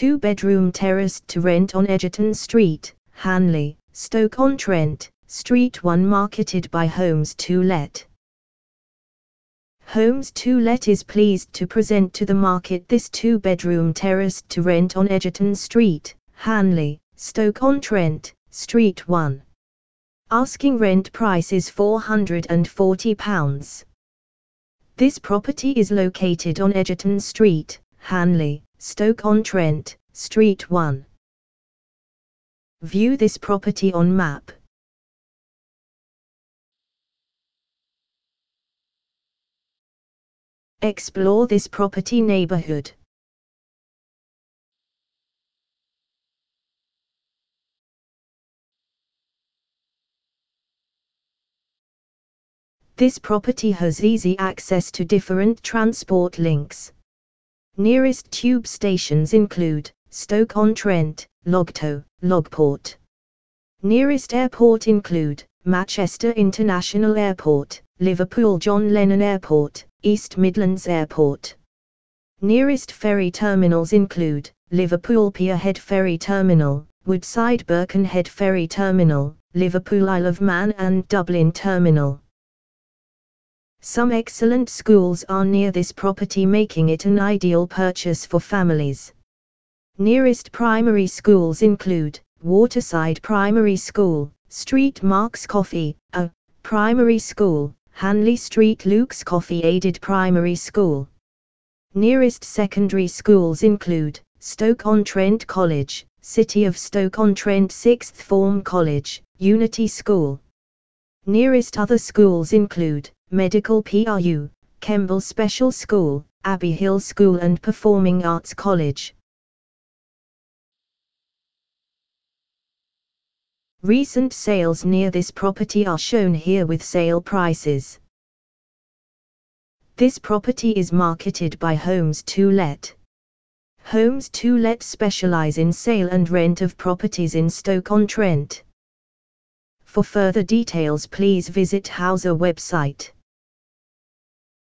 two-bedroom terraced to rent on Egerton Street, Hanley, Stoke-on-Trent, Street 1, marketed by Homes 2 Let. Homes 2 Let is pleased to present to the market this two-bedroom terraced to rent on Egerton Street, Hanley, Stoke-on-Trent, Street 1. Asking rent price is £440. This property is located on Egerton Street, Hanley, Stoke-on-Trent, Street 1. View this property on map. Explore this property neighborhood. This property has easy access to different transport links. Nearest tube stations include Stoke-on-Trent, Longton, Longport. Nearest airport include Manchester International Airport, Liverpool John Lennon Airport, East Midlands Airport. Nearest ferry terminals include Liverpool Pierhead Ferry Terminal, Woodside Birkenhead Ferry Terminal, Liverpool Isle of Man and Dublin Terminal. Some excellent schools are near this property, making it an ideal purchase for families. Nearest primary schools include Waterside Primary School, St Mark's Coffee, A Primary School, Hanley St Luke's Coffee Aided Primary School. Nearest secondary schools include Stoke-on-Trent College, City of Stoke on Trent Sixth Form College, Unity School. Nearest other schools include Medical PRU, Kemble Special School, Abbey Hill School and Performing Arts College. Recent sales near this property are shown here with sale prices. This property is marketed by Homes 2 Let. Homes 2 Let specialise in sale and rent of properties in Stoke-on-Trent. For further details, please visit our website.